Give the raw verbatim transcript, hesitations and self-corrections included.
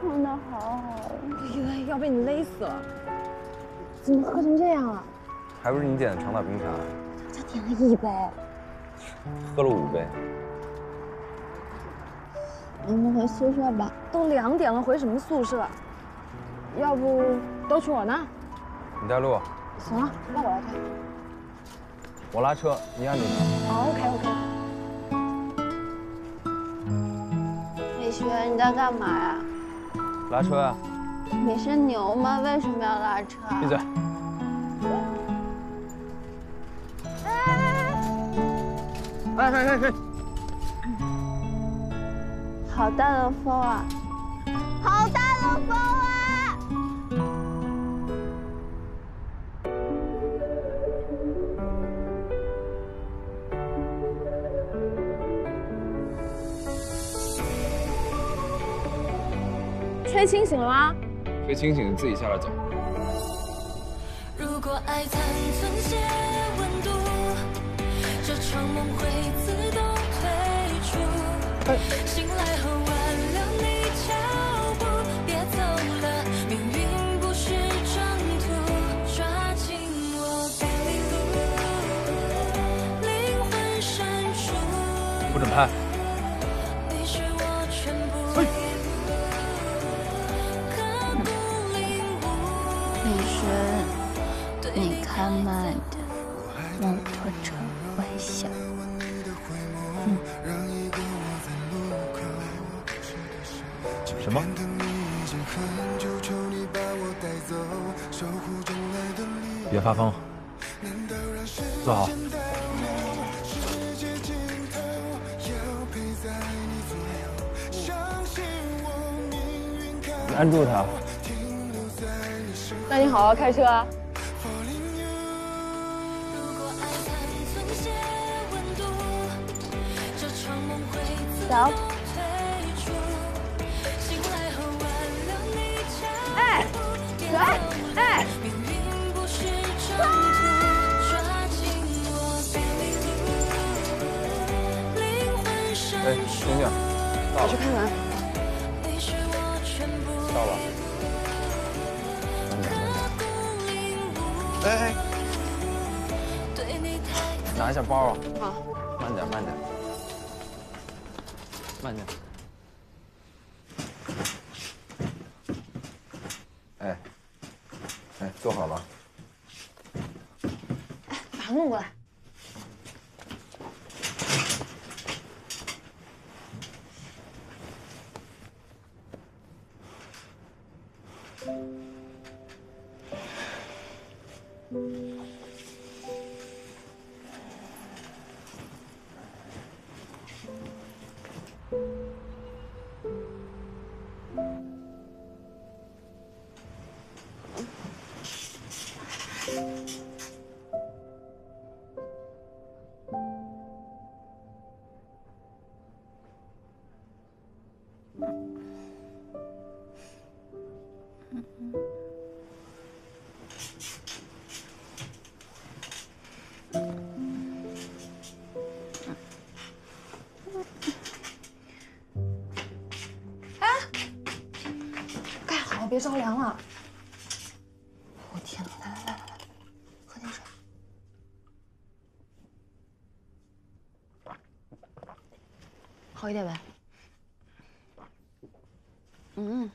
穿的好好，我以为要被你勒死了。怎么喝成这样啊？还不是你点的长岛冰茶。我才点了一杯，喝了五杯。我们回宿舍吧，都两点了，回什么宿舍？要不都去我那？你带路。行了，那我来开。我拉车，你按住他。好 ，OK OK。 李璇，你在干嘛呀？拉车呀、啊！你是牛吗？为什么要拉车、啊？闭嘴！哎哎哎哎！好大的风啊！好大的风啊！吹清醒了吗？吹清醒，自己下来走。如果爱残存些温度，这场梦会自动退出。哎、醒来后挽留你脚步，别走了，命运不是征途，抓紧我的领路，灵魂深处。不准拍。 他们让拖车坏笑，嗯，什么？别发疯，坐好。你按住他。那你好好开车啊。 走。哎，来，哎，走！哎，醒醒，到了。我去开门。到了。哎哎，拿一下包啊。好。慢点，慢点。 慢点。哎，哎，坐好了。哎，把它弄过来。别着凉了！我天哪！来来来来来，喝点水。好一点呗。嗯。